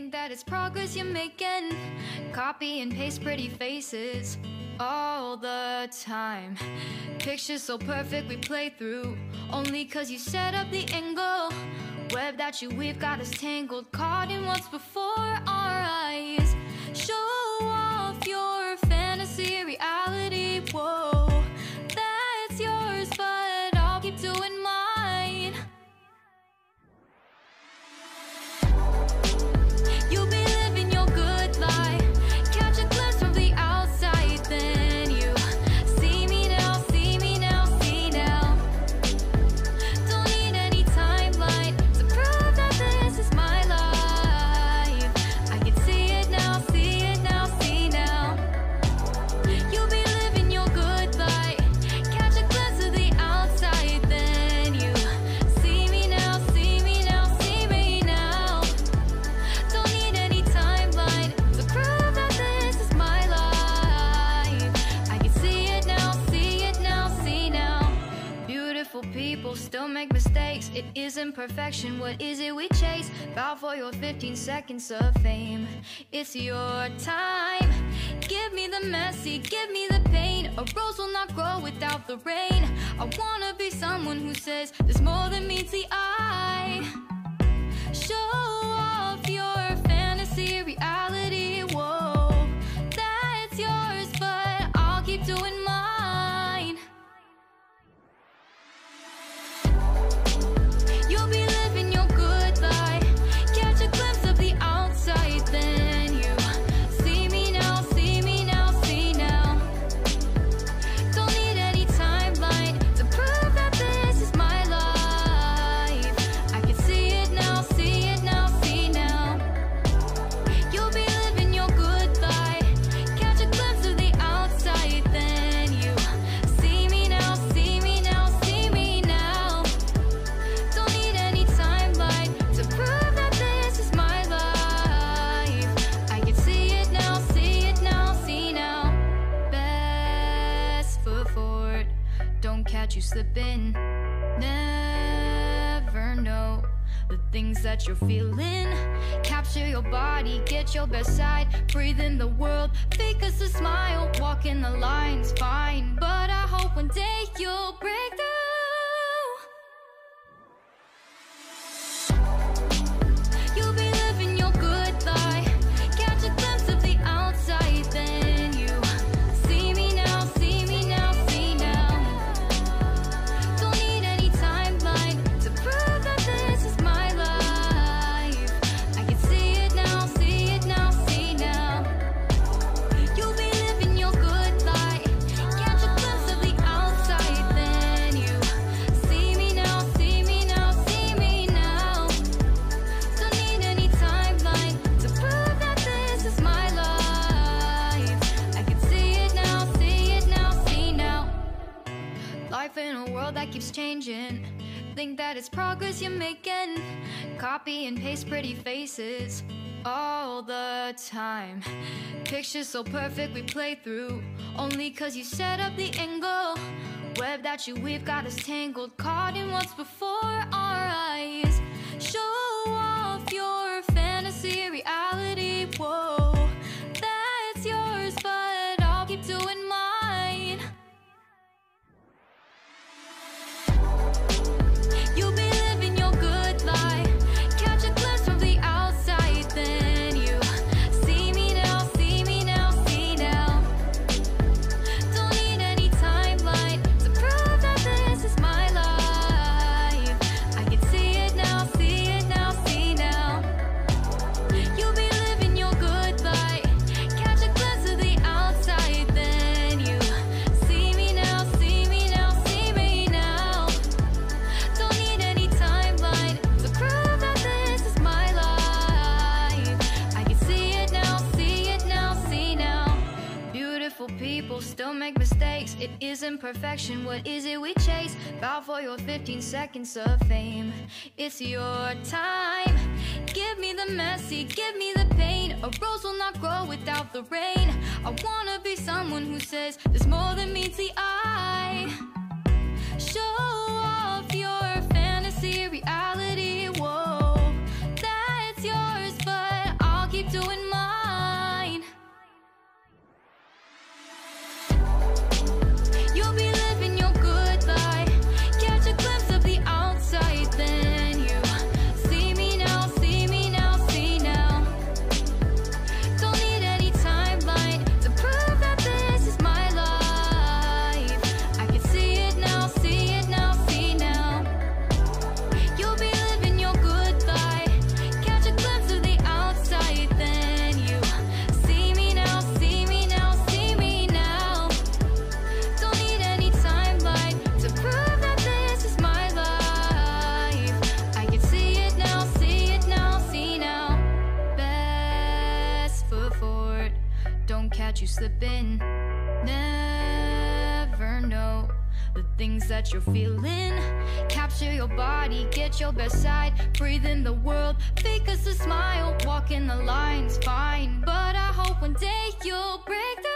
think that it's progress you're making. Copy and paste pretty faces all the time. Pictures so perfect we play through, only cause you set up the angle. Web that you weave got us tangled, caught in what's before our eyes. Show off your fantasy reality, whoa. That's yours, but I'll keep doing mine. You'll be living your good life. Catch a glimpse from the outside, then you see me now, see me now, see now. Don't need any timeline to prove that this is my life. I can see it now, see it now, see now. You'll be living your good life. Catch a glimpse of the outside, then you see me now, see me now, see me now. Don't need any timeline to prove that this is my life. I can see it now, see it now, see now. Beautiful people still make mistakes. It isn't perfection, what is it we chase? Bow for your 15 seconds of fame. It's your time. Give me the messy, give me the pain. A rose will not grow without the rain. I wanna be someone who says there's more than meets the eye. Show off your fantasy reality, whoa. That's yours, but I'll keep doing mine. You'll be living your good life. Catch a glimpse of the outside, then you see me now, see me now, see now. Don't need any timeline to prove that this is my life. I can see it now, see it now, see now. You'll be living your good life. Catch a glimpse of the outside, then you see me now, see me now, see me now. Don't need any timeline to prove that this is my life. I can see it now, see it now, see now. Best foot forward, don't catch you slipping. Never know the things that you're feeling. Capture your body, get your best side. Breathe in the world, fake us a smile. Walk in the lines, fine. But I hope one day you'll break through. You'll be living your good life. Catch a glimpse of the outside, then you see me now, see me now, see now. Don't need any timeline to prove that this is my life. I can see it now, see it now, see now. You'll be living your good life. Catch a glimpse of the outside, then you see me now, see me now, see me now. Don't need any timeline to prove that this is my life. I can see it now, see it now, see now. Life in a world that keeps changing. Think that it's progress you're making. Copy and paste pretty faces all the time. Pictures so perfect we play through, only cause you set up the angle. Web that you weave got us tangled, caught in what's before our eyes. Show off your fantasy reality, whoa. That's yours, but I'll keep doing mine. You'll be living your good life. Catch a glimpse from the outside, then you see me now, see me now, see now. Don't need any timeline to prove that this is my life. I can see it now, see it now, see now. You'll be living your good life. Catch a glimpse of the outside, then you see me now, see me now, see me now. Don't need any timeline to prove that this is my life. I can see it now, see it now, see now. Beautiful people still make mistakes. It isn't perfection, what is it we chase? Bow for your 15 seconds of fame. It's your time. Give me the messy, give me the pain. A rose will not grow without the rain. I wanna be someone who says there's more than meets the eye. Show off your fantasy reality, whoa. That's yours, but I'll feelings that you're feeling. Capture your body, get your best side. Breathe in the world, fake us a smile. Walk in the lines, fine. But I hope one day you'll break the